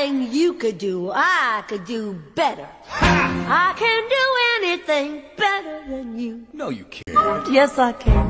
anything you could do, I could do better. Ha! I can do anything better than you. No, you can't. Yes, I can.